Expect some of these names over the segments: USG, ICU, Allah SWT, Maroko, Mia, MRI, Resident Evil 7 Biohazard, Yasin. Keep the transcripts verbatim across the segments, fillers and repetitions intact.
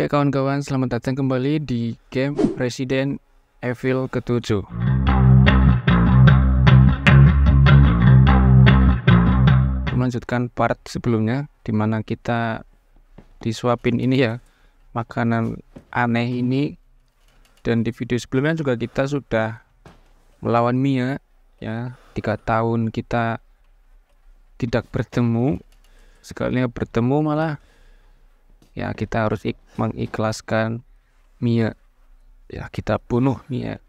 Ya kawan-kawan, selamat datang kembali di game Resident Evil ketujuh. Melanjutkan part sebelumnya dimana kita disuapin ini ya, makanan aneh ini. Dan di video sebelumnya juga kita sudah melawan Mia ya, tiga tahun kita tidak bertemu. Sekalinya bertemu malah ya kita harus mengikhlaskan Mia. Ya kita bunuh Mia.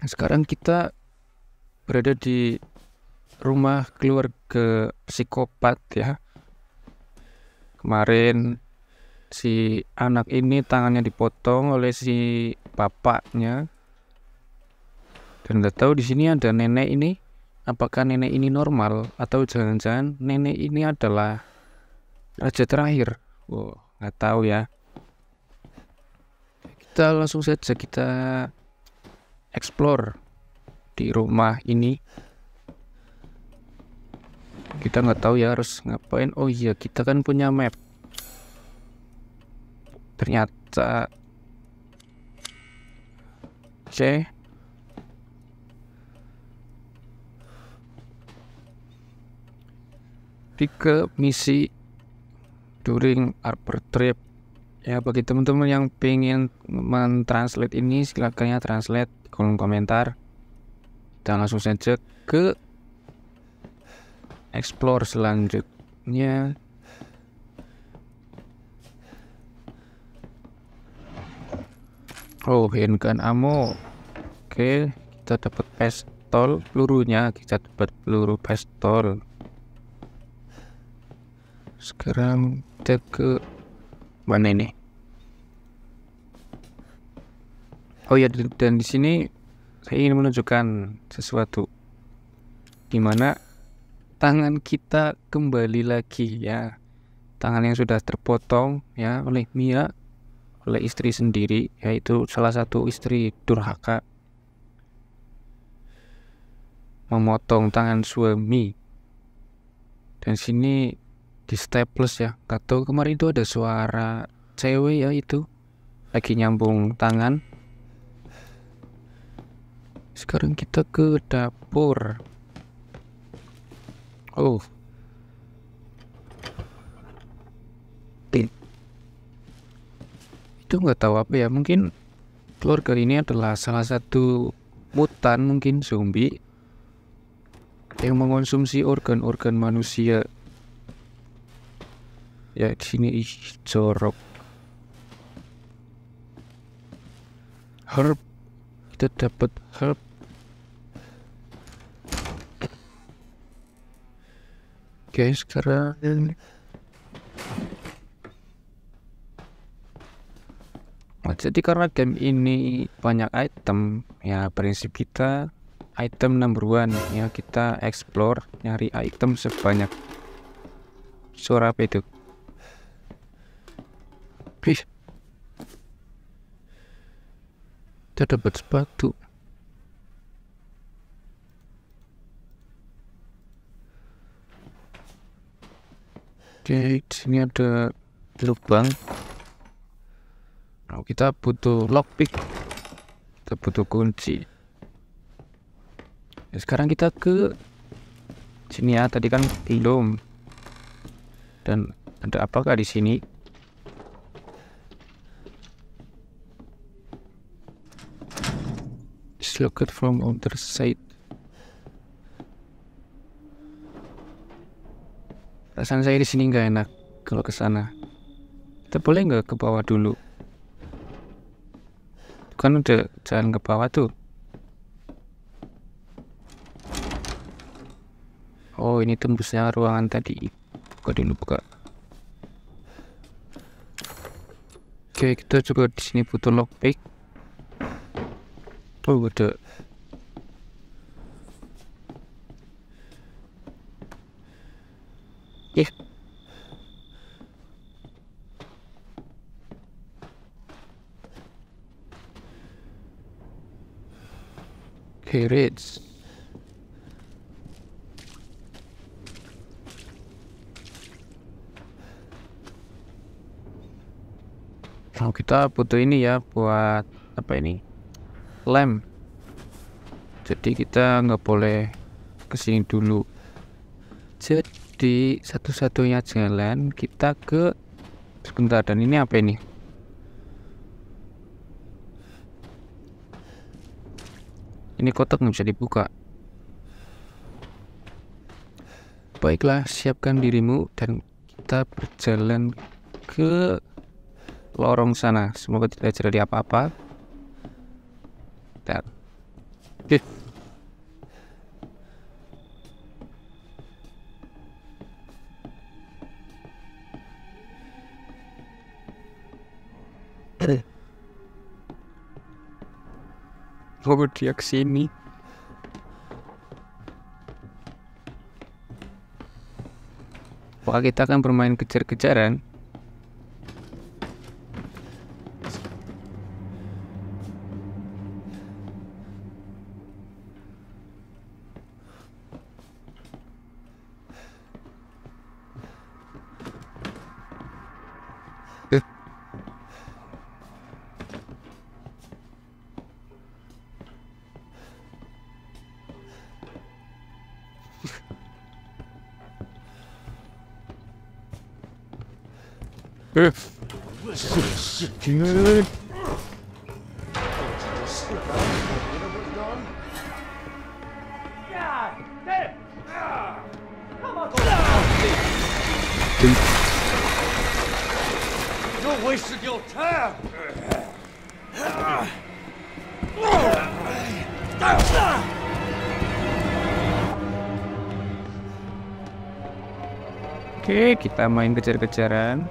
Sekarang kita berada di rumah keluarga psikopat ya. Kemarin si anak ini tangannya dipotong oleh si bapaknya. Dan nggak tahu di sini ada nenek ini. Apakah nenek ini normal atau jangan-jangan nenek ini adalah raja terakhir? Wow, nggak tahu ya. Kita langsung saja kita explore di rumah ini. Kita nggak tahu ya harus ngapain. Oh iya, kita kan punya map. Ternyata C. Ke misi during Arbor Trip ya. Bagi teman-teman yang pengen mentranslate ini silahkan ya, translate di kolom komentar. Dan langsung saja ke explore selanjutnya. Oh, handgun ammo. Oke, kita dapat pistol, pelurunya kita dapat peluru pistol. Sekarang kita ke mana ini? Oh ya, dan di sini saya ingin menunjukkan sesuatu. Dimana tangan kita kembali lagi ya, tangan yang sudah terpotong ya oleh Mia, oleh istri sendiri, yaitu salah satu istri durhaka, memotong tangan suami. Dan sini di staples ya, nggak tahu kemarin itu ada suara cewek ya, itu lagi nyambung tangan. Sekarang kita ke dapur. Oh, itu nggak tahu apa ya, mungkin keluarga ini adalah salah satu mutan, mungkin zombie yang mengonsumsi organ-organ manusia. Ya di sini ih jorok. Herb, kita dapat herb. Oke, sekarang nah, jadi karena game ini banyak item ya, prinsip kita item number one ya, kita explore nyari item sebanyak. Suara apa itu? Ih, kita dapat sepatu. Oke, sini ada lubang. Nah, kita butuh lockpick, kita butuh kunci. Ya, sekarang kita ke sini ya, tadi kan belum. Dan ada apakah di sini? Looked from other side. Perasaan saya di sini nggak enak kalau ke sana. Kita boleh nggak ke bawah dulu? Kan udah jalan ke bawah tuh. Oh, ini tembusnya ruangan tadi. Buka dulu, buka. Oke, kita juga di sini butuh lockpick. Oh, ada eh. Okay, reads. Oh, kita butuh ini ya buat apa ini? Lem. Jadi kita nggak boleh kesini dulu. Jadi satu-satunya jalan kita ke sebentar. Dan ini apa ini? Ini kotak nggak bisa dibuka. Baiklah, siapkan dirimu dan kita berjalan ke lorong sana. Semoga tidak terjadi apa-apa. Dan oke, mau dia kesini. Wah, kita akan bermain kejar-kejaran. Eh. Oke, kita main kejar-kejaran.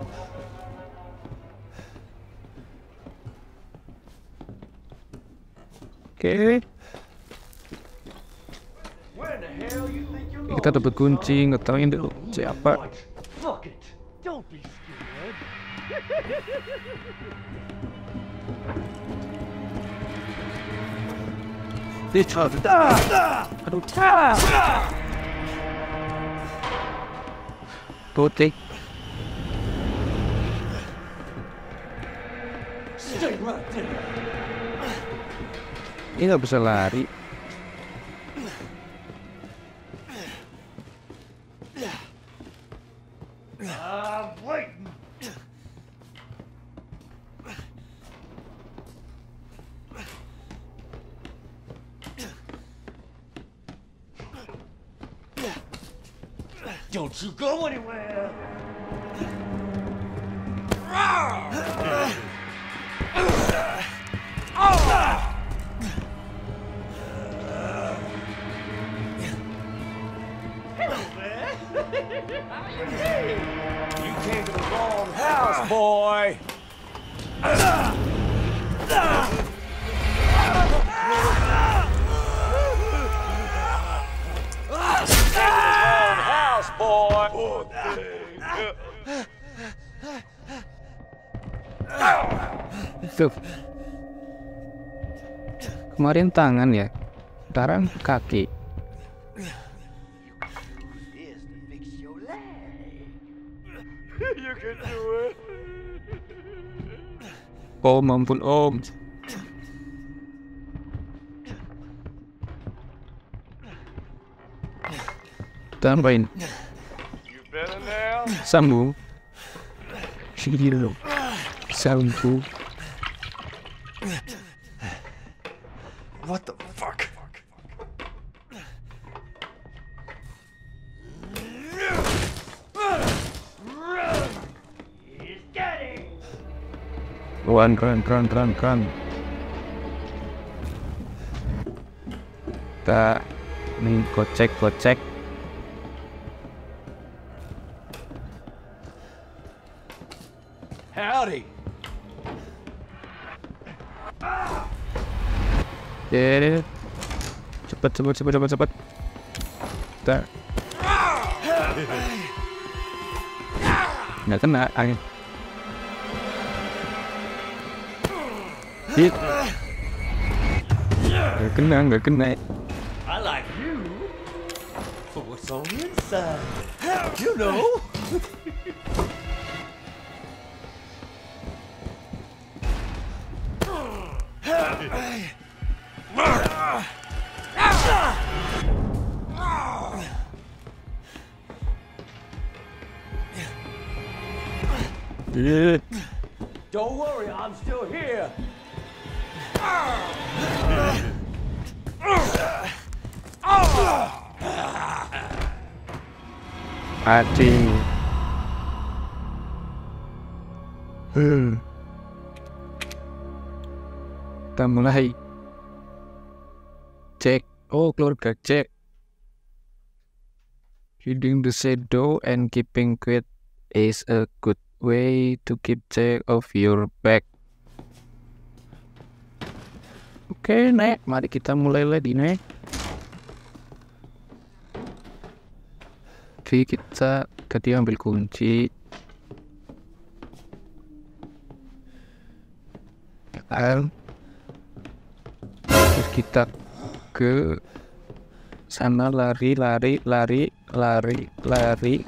Oke, kita dapat kunci, ngetahuin dulu siapa. Putih. Ini nggak bisa lari. Don't you go anywhere. Boy. House boy. Tuh. Kemarin tangan ya, sekarang kaki. Oh, mampun om. Tambahin. Sambung. Sambung. Sambung. What the fuck? Run, run, run, run, run. Kita nih gocek, gocek. Howdy. Jadi cepat, cepat, cepat, cepat, cepat. Kita nggak kena angin. Hit. Gak kena, gak kena. I like you for what's on the inside. You know. Don't worry, I'm still here. Acting. Hmm. Kita mulai. Cek. Oh, keluarga cek. Hiding the shadow and keeping quiet is a good way to keep check of your back. Oke, naik. Mari kita mulai lagi naik. Oke, kita tadi ambil kunci. Terus kita ke sana, lari lari lari lari lari.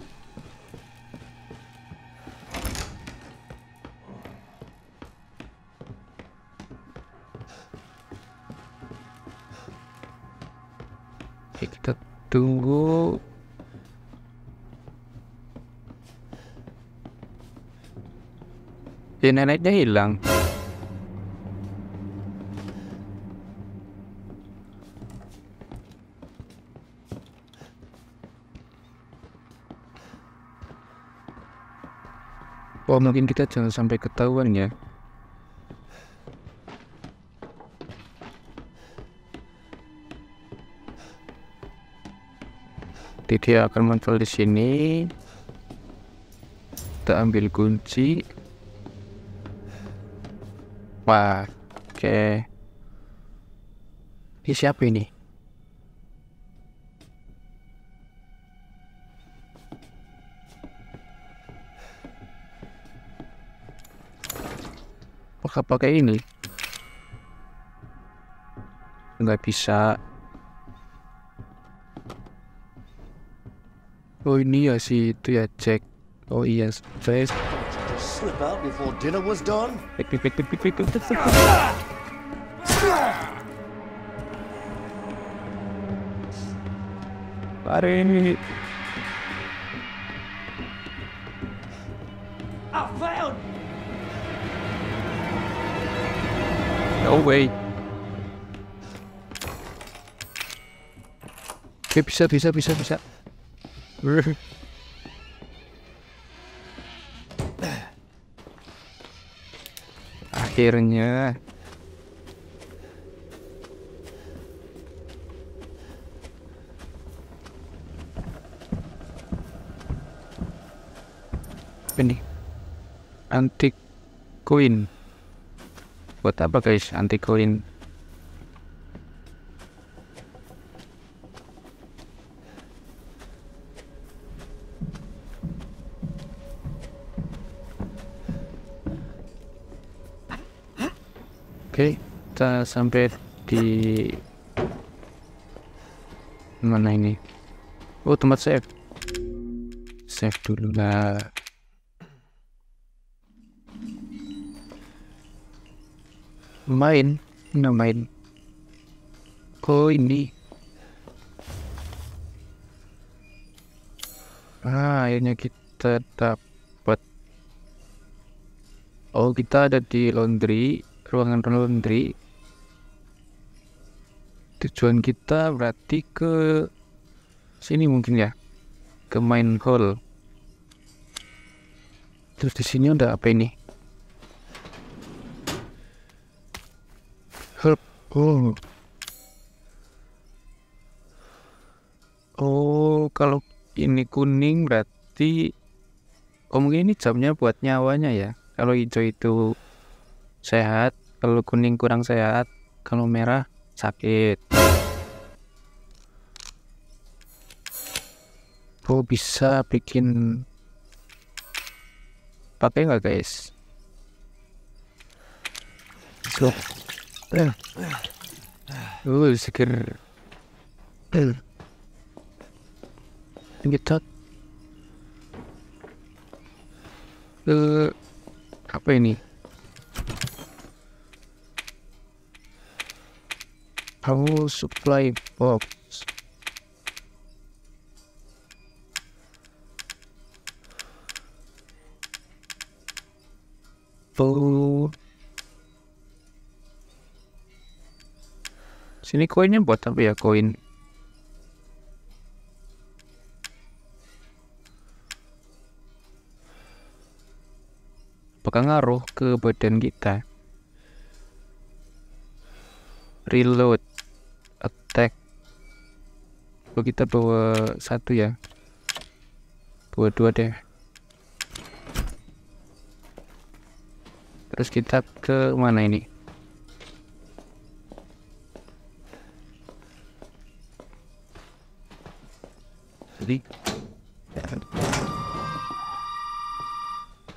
Oke, kita tunggu. Ya, neneknya hilang. Oh, mungkin kita jangan sampai ketahuan ya. Dia akan muncul di sini. Kita ambil kunci. Wah, oke. Okay. Ini siapa ini? Apakah pakai ini? Enggak bisa. Oh, ini ya si itu ya, cek. Oh iya, face. Slip out before dinner was done. Pick, pick, pick, pick, pick, pick, pick. Lari ini. I found. No way. Oke, bisa, bisa, bisa, bisa. Akhirnya ini anti koin. Buat apa guys anti koin? Oke, okay, kita sampai di mana ini? Oh, tempat save. Save dulu lah. Main, nah main. Oh ini. Ah, akhirnya kita dapat. Oh, kita ada di laundry. Ruangan laundry. Tujuan kita berarti ke sini mungkin ya, ke main hall. Terus di sini udah apa ini? Help. Oh. Oh, kalau ini kuning berarti, oh mungkin ini jamnya buat nyawanya ya. Kalau hijau itu sehat, kalau kuning kurang sehat, kalau merah sakit. Oh, bisa bikin pakai nggak guys? So, uh, uh, seger. Uh. Kita uh, apa ini? Kamu supply box. Tuh. Sini koinnya buat apa ya, koin? Apakah ngaruh ke badan kita? Reload, attack. Kalau kita bawa satu ya, bawa dua deh. Terus kita ke mana ini? Jadi,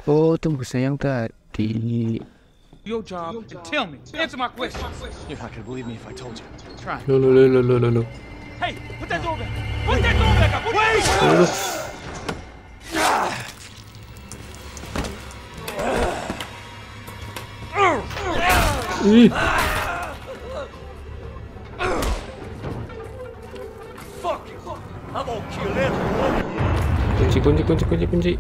oh tunggu sayang tadi. Your job and tell me. Answer my question. You're not gonna believe me if I told you. Try. No, no, no, no, no, no. Hey, put that door back. Put that door back. Put that door back. Ih. Kunci kunci kunci kunci kunci.